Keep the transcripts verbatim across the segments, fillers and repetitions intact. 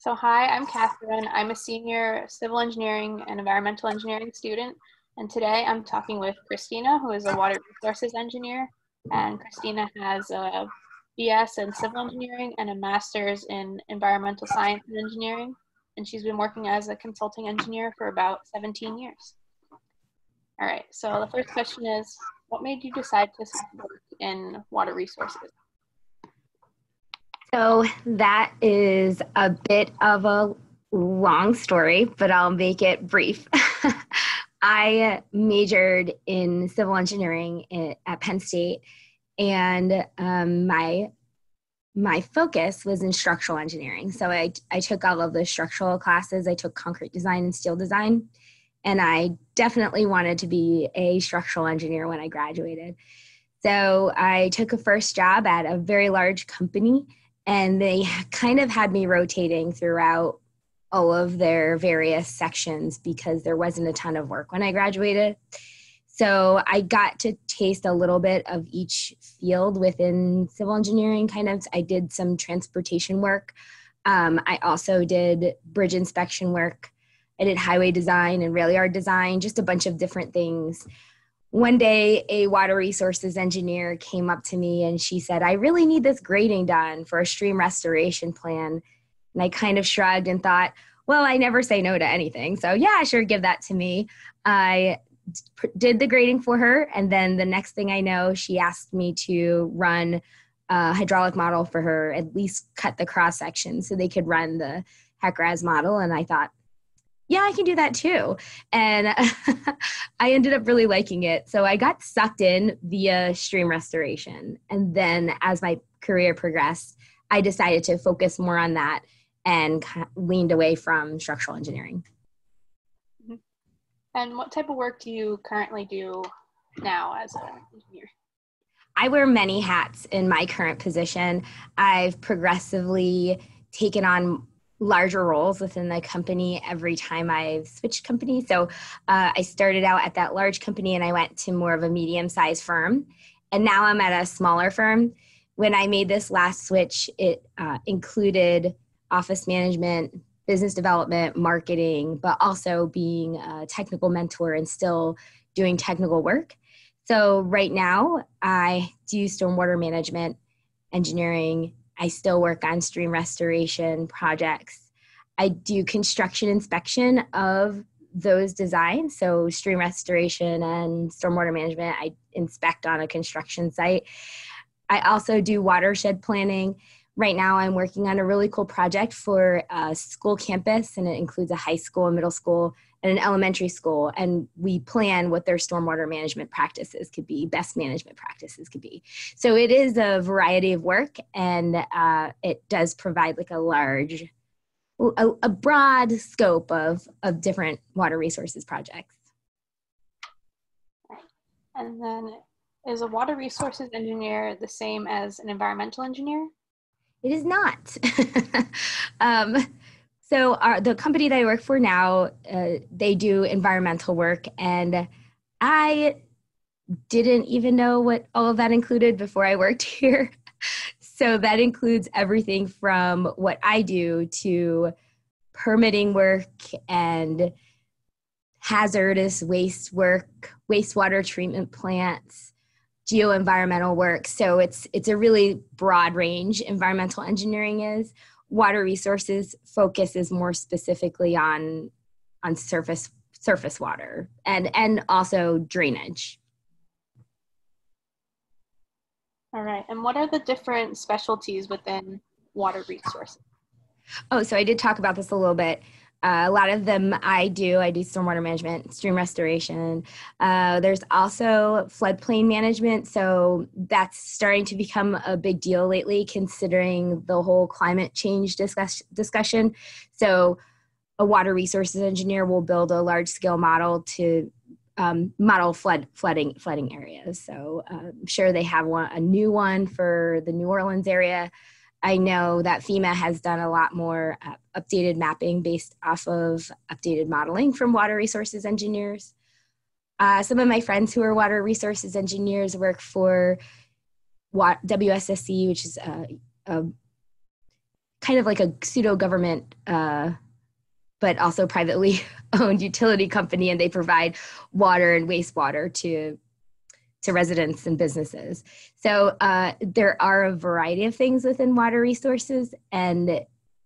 So hi, I'm Catherine. I'm a senior civil engineering and environmental engineering student. And today I'm talking with Christina, who is a water resources engineer. And Christina has a B S in civil engineering and a master's in environmental science and engineering. And she's been working as a consulting engineer for about seventeen years. All right, so the first question is, what made you decide to work in water resources? So that is a bit of a long story, but I'll make it brief. I majored in civil engineering at Penn State, and um, my my focus was in structural engineering. So I, I took all of the structural classes. I took concrete design and steel design, and I definitely wanted to be a structural engineer when I graduated. So I took a first job at a very large company, and they kind of had me rotating throughout all of their various sections because there wasn't a ton of work when I graduated. So I got to taste a little bit of each field within civil engineering, kind of. I did some transportation work. Um, I also did bridge inspection work. I did highway design and rail yard design, just a bunch of different things. One day, a water resources engineer came up to me and she said, I really need this grading done for a stream restoration plan. And I kind of shrugged and thought, well, I never say no to anything. So yeah, sure, give that to me. I did the grading for her. And then the next thing I know, she asked me to run a hydraulic model for her, at least cut the cross section so they could run the H E C R A S model. And I thought, yeah, I can do that too. And I ended up really liking it. So I got sucked in via stream restoration. And then as my career progressed, I decided to focus more on that and leaned away from structural engineering. And what type of work do you currently do now as an engineer? I wear many hats in my current position. I've progressively taken on larger roles within the company every time I've switched companies. So uh, I started out at that large company and I went to more of a medium-sized firm. And now I'm at a smaller firm. When I made this last switch, it uh, included office management, business development, marketing, but also being a technical mentor and still doing technical work. So right now I do stormwater management, engineering, I still work on stream restoration projects. I do construction inspection of those designs. So stream restoration and stormwater management, I inspect on a construction site. I also do watershed planning. Right now I'm working on a really cool project for a school campus, and it includes a high school, a middle school, and an elementary school. And we plan what their stormwater management practices could be, best management practices could be. So it is a variety of work, and uh, it does provide like a large, a, a broad scope of, of different water resources projects. And then is a water resources engineer the same as an environmental engineer? It is not. um, So our, the company that I work for now, uh, they do environmental work, and I didn't even know what all of that included before I worked here. So that includes everything from what I do to permitting work and hazardous waste work, wastewater treatment plants, geoenvironmental work. So it's, it's a really broad range. Environmental engineering is. Water resources focuses more specifically on on surface surface water and and also drainage. All right, and what are the different specialties within water resources? Oh, so I did talk about this a little bit. Uh, a lot of them I do. I do stormwater management, stream restoration. Uh, there's also floodplain management. So that's starting to become a big deal lately, considering the whole climate change discuss discussion. So a water resources engineer will build a large scale model to um, model flood flooding flooding areas. So uh, I'm sure they have one, a new one for the New Orleans area. I know that FEMA has done a lot more uh, updated mapping based off of updated modeling from water resources engineers. Uh, some of my friends who are water resources engineers work for W S S C, which is a, a kind of like a pseudo-government uh, but also privately owned utility company, and they provide water and wastewater to to residents and businesses. So uh, there are a variety of things within water resources, and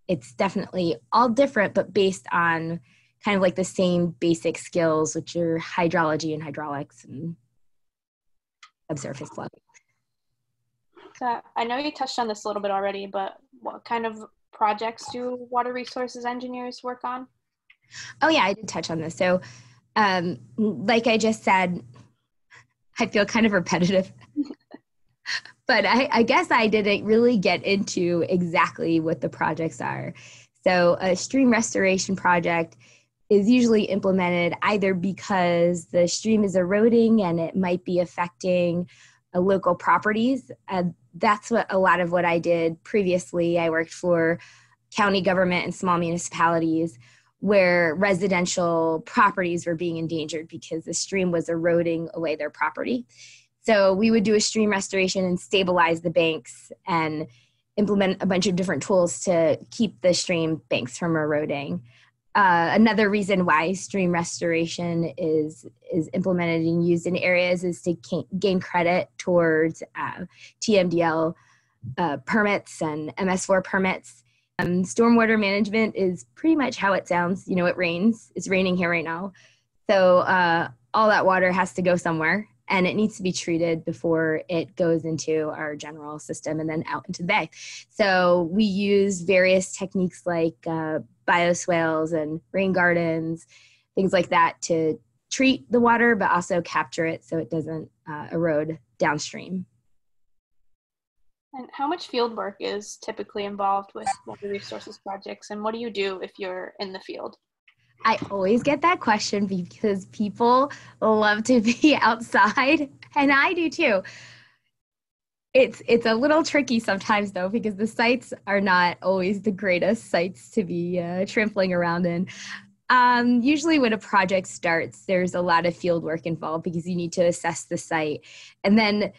it's definitely all different, but based on kind of like the same basic skills, which are hydrology and hydraulics and subsurface flooding. So I know you touched on this a little bit already, but what kind of projects do water resources engineers work on? Oh yeah, I did touch on this. So um, like I just said, I feel kind of repetitive, but I, I guess I didn't really get into exactly what the projects are. So a stream restoration project is usually implemented either because the stream is eroding and it might be affecting uh, local properties. Uh, that's what a lot of what I did previously. I worked for county government and small municipalities where residential properties were being endangered because the stream was eroding away their property. So we would do a stream restoration and stabilize the banks and implement a bunch of different tools to keep the stream banks from eroding. Uh, another reason why stream restoration is, is implemented and used in areas is to gain credit towards uh, T M D L uh, permits and M S four permits. Um, stormwater management is pretty much how it sounds. You know, it rains. It's raining here right now. So uh, all that water has to go somewhere, and it needs to be treated before it goes into our general system and then out into the bay. So we use various techniques like uh, bioswales and rain gardens, things like that, to treat the water, but also capture it so it doesn't uh, erode downstream. And how much field work is typically involved with water resources projects, and what do you do if you're in the field? I always get that question because people love to be outside, and I do too. It's, it's a little tricky sometimes though, because the sites are not always the greatest sites to be uh, trampling around in. Um, usually when a project starts, there's a lot of field work involved because you need to assess the site, and then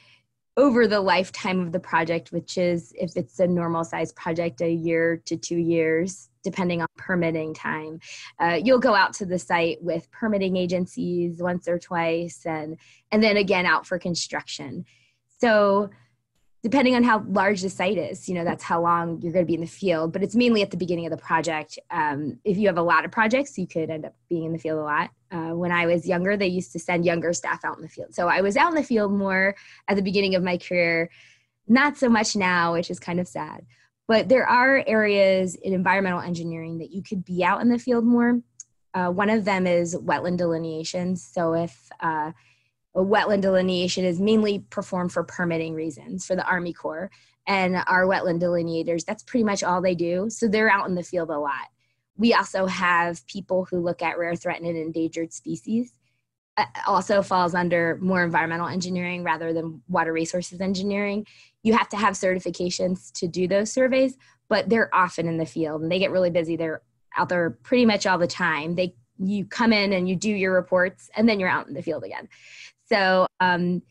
over the lifetime of the project, which is, if it's a normal size project, a year to two years, depending on permitting time, uh, you'll go out to the site with permitting agencies once or twice, and, and then again out for construction. So depending on how large the site is, you know, that's how long you're going to be in the field, but it's mainly at the beginning of the project. Um, if you have a lot of projects, you could end up being in the field a lot. Uh, when I was younger, they used to send younger staff out in the field. So I was out in the field more at the beginning of my career, not so much now, which is kind of sad. But there are areas in environmental engineering that you could be out in the field more. Uh, one of them is wetland delineation. So if uh, a wetland delineation is mainly performed for permitting reasons for the Army Corps, and our wetland delineators, that's pretty much all they do. So they're out in the field a lot. We also have people who look at rare, threatened, and endangered species. Uh, also falls under more environmental engineering rather than water resources engineering. You have to have certifications to do those surveys, but they're often in the field and they get really busy. They're out there pretty much all the time. They, you come in and you do your reports, and then you're out in the field again. So um,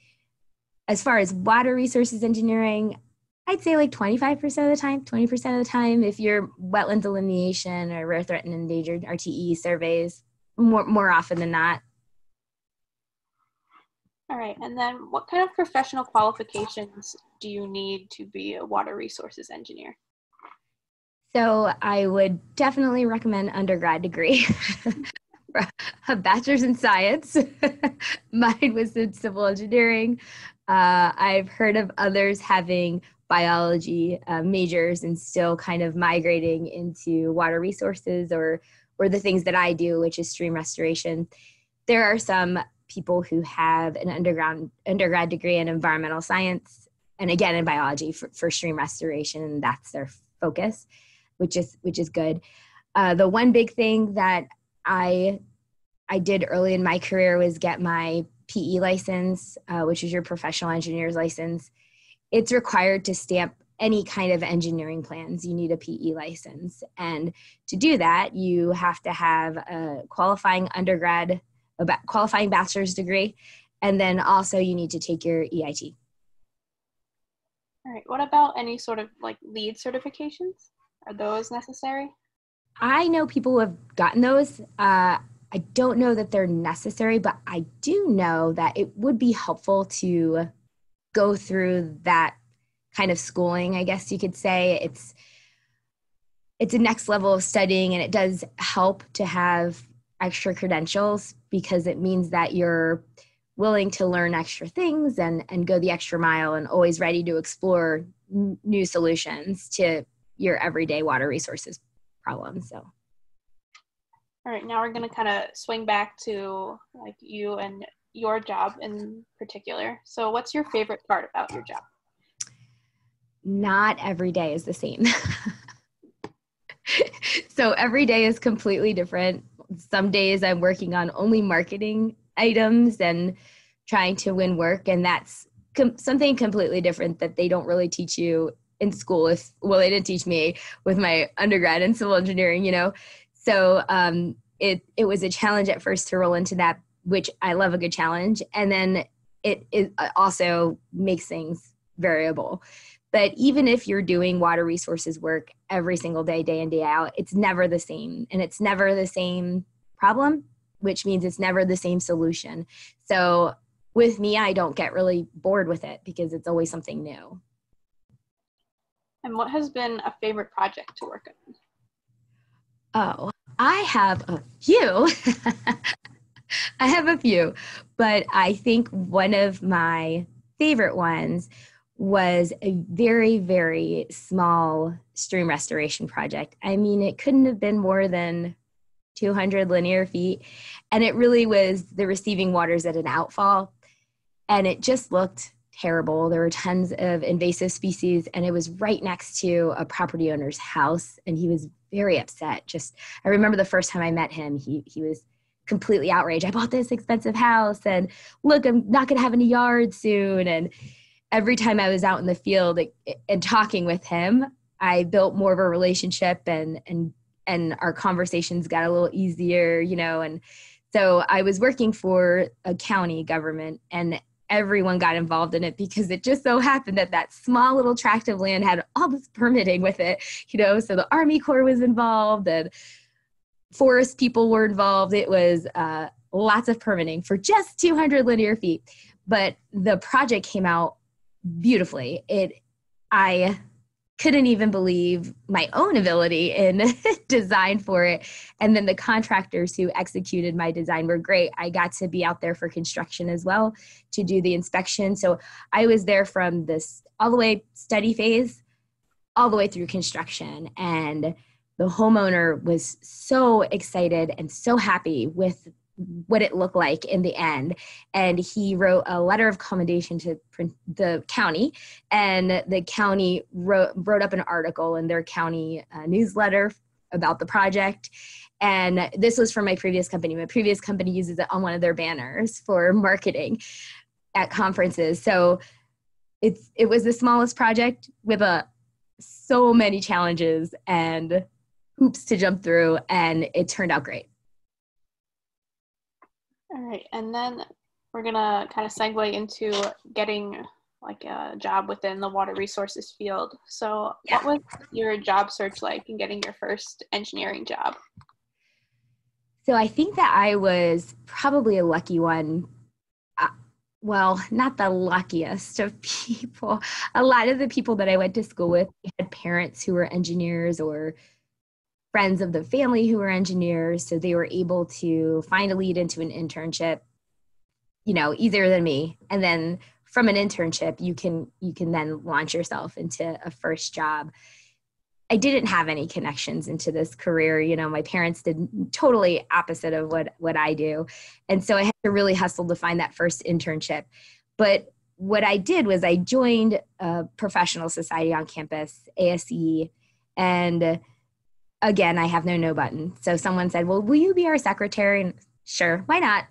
as far as water resources engineering, I'd say like twenty-five percent of the time, twenty percent of the time, if you're wetland delineation or rare, threatened, endangered R T E surveys, more, more often than not. All right, and then what kind of professional qualifications do you need to be a water resources engineer? So I would definitely recommend undergrad degree. A bachelor's in science. Mine was in civil engineering. Uh, I've heard of others having biology uh, majors and still kind of migrating into water resources or, or the things that I do, which is stream restoration. There are some people who have an underground, undergrad degree in environmental science and again in biology for, for stream restoration, and that's their focus, which is, which is good. Uh, the one big thing that I, I did early in my career was get my P E license, uh, which is your professional engineer's license. It's required to stamp any kind of engineering plans. You need a P E license. And to do that, you have to have a qualifying undergrad, a ba- qualifying bachelor's degree, and then also you need to take your E I T. All right. What about any sort of like LEED certifications? Are those necessary? I know people who have gotten those. Uh, I don't know that they're necessary, but I do know that it would be helpful to go through that kind of schooling, I guess you could say. It's it's a next level of studying, and it does help to have extra credentials because it means that you're willing to learn extra things and, and go the extra mile and always ready to explore n- new solutions to your everyday water resources problem. So. All right, now we're going to kind of swing back to like you and your job in particular. So what's your favorite part about your job? Not every day is the same. So every day is completely different. Some days I'm working on only marketing items and trying to win work. And that's com- something completely different that they don't really teach you in school. If, well, they didn't teach me with my undergrad in civil engineering, you know. So um, it, it was a challenge at first to roll into that, which I love a good challenge. And then it, it also makes things variable. But even if you're doing water resources work every single day, day in, day out, it's never the same. And it's never the same problem, which means it's never the same solution. So with me, I don't get really bored with it because it's always something new. And what has been a favorite project to work on? Oh, I have a few. I have a few, but I think one of my favorite ones was a very, very small stream restoration project. I mean, it couldn't have been more than two hundred linear feet. And it really was the receiving waters at an outfall. And it just looked terrible. There were tons of invasive species, and it was right next to a property owner's house. And he was very upset. Just, I remember the first time I met him, he he was completely outraged. I bought this expensive house, and look, I'm not going to have any yard soon. And every time I was out in the field and talking with him, I built more of a relationship, and and and our conversations got a little easier, you know. And so I was working for a county government, and everyone got involved in it because it just so happened that that small little tract of land had all this permitting with it, you know. So the Army Corps was involved, and forest people were involved. It was uh, lots of permitting for just two hundred linear feet, but the project came out beautifully. It, I couldn't even believe my own ability in design for it. And then the contractors who executed my design were great. I got to be out there for construction as well to do the inspection. So I was there from this all the way study phase, all the way through construction. And the homeowner was so excited and so happy with what it looked like in the end. And he wrote a letter of commendation to the county, and the county wrote, wrote up an article in their county uh, newsletter about the project. And this was from my previous company. My previous company uses it on one of their banners for marketing at conferences. So it's, it was the smallest project with a, so many challenges and hoops to jump through, and it turned out great. All right, and then we're gonna kind of segue into getting like a job within the water resources field. So yeah. What was your job search like in getting your first engineering job? So I think that I was probably a lucky one. Uh, well, not the luckiest of people. A lot of the people that I went to school with had parents who were engineers or friends of the family who were engineers, so they were able to find a lead into an internship, you know, easier than me. And then from an internship, you can you can then launch yourself into a first job. I didn't have any connections into this career. You know, my parents did totally opposite of what, what I do. And so I had to really hustle to find that first internship. But what I did was I joined a professional society on campus, A S C E, and again, I have no no button. So someone said, well, will you be our secretary? And sure, why not?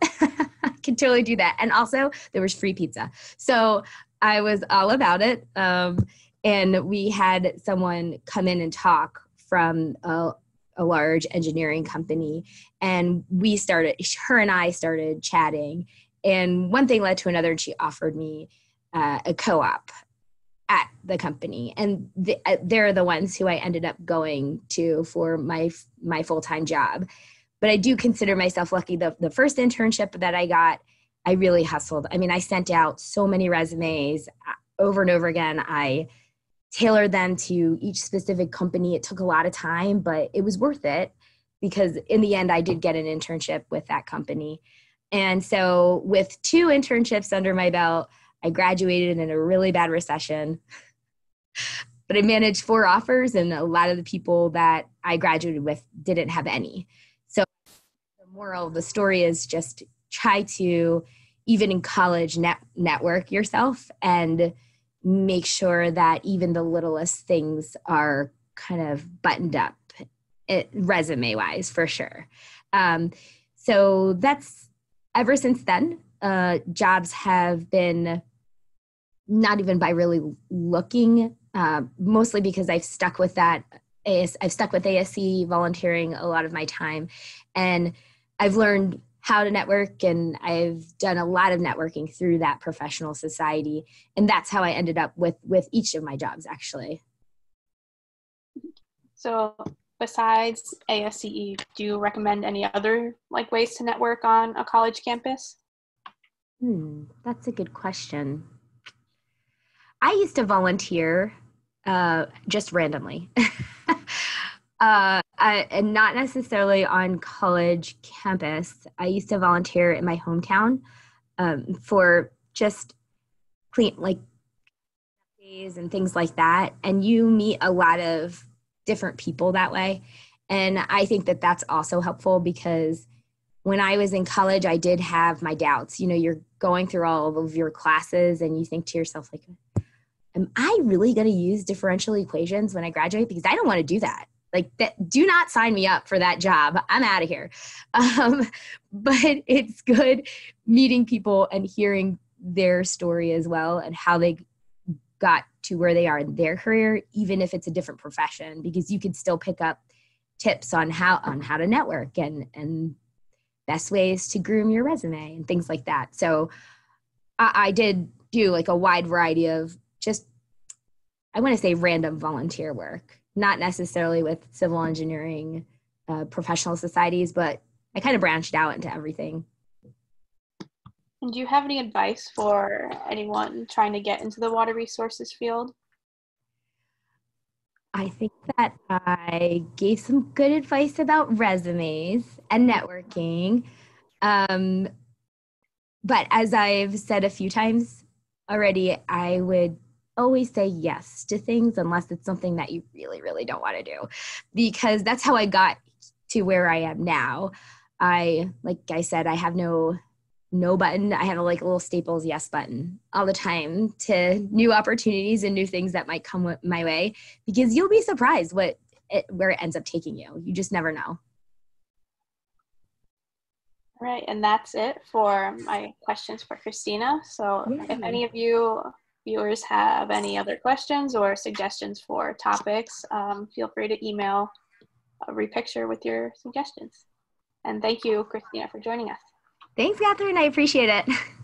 I can totally do that. And also there was free pizza. So I was all about it. Um, and we had someone come in and talk from a, a large engineering company. And we started, her and I started chatting. And one thing led to another. And she offered me uh, a co-op at the company. And the, uh, they're the ones who I ended up going to for my, my full-time job. But I do consider myself lucky. The, the first internship that I got, I really hustled. I mean, I sent out so many resumes over and over again. I tailored them to each specific company. It took a lot of time, but it was worth it because in the end, I did get an internship with that company. And so with two internships under my belt, I graduated in a really bad recession, but I managed four offers, and a lot of the people that I graduated with didn't have any. So the moral of the story is just try to, even in college, net network yourself and make sure that even the littlest things are kind of buttoned up resume-wise for sure. Um, so that's, ever since then, uh, jobs have been, not even by really looking, uh, mostly because I've stuck with that. I've stuck with A S C, volunteering a lot of my time, and I've learned how to network, and I've done a lot of networking through that professional society. And that's how I ended up with, with each of my jobs, actually. So besides A S C E, do you recommend any other like ways to network on a college campus? Hmm, that's a good question. I used to volunteer uh, just randomly. Uh, I, and not necessarily on college campus. I used to volunteer in my hometown um, for just clean, like days and things like that. And you meet a lot of different people that way. And I think that that's also helpful because when I was in college, I did have my doubts. You know, you're going through all of your classes and you think to yourself, like, am I really going to use differential equations when I graduate? Because I don't want to do that. Like, that, do not sign me up for that job. I'm out of here. Um, but it's good meeting people and hearing their story as well and how they got to where they are in their career, even if it's a different profession, because you can still pick up tips on how on how to network and, and best ways to groom your resume and things like that. So I, I did do like a wide variety of just, I want to say random volunteer work. Not necessarily with civil engineering, uh, professional societies, but I kind of branched out into everything. And do you have any advice for anyone trying to get into the water resources field? I think that I gave some good advice about resumes and networking. Um, but as I've said a few times already, I would always say yes to things unless it's something that you really, really don't want to do, because that's how I got to where I am now. I, like I said, I have no, no button. I have a, like a little Staples yes button all the time to new opportunities and new things that might come my way, because you'll be surprised what, it, where it ends up taking you. You just never know. All right. And that's it for my questions for Christina. So yeah. If any of you viewers have any other questions or suggestions for topics, um, feel free to email uh, RePicture with your suggestions. And thank you, Christina, for joining us. Thanks, Catherine. I appreciate it.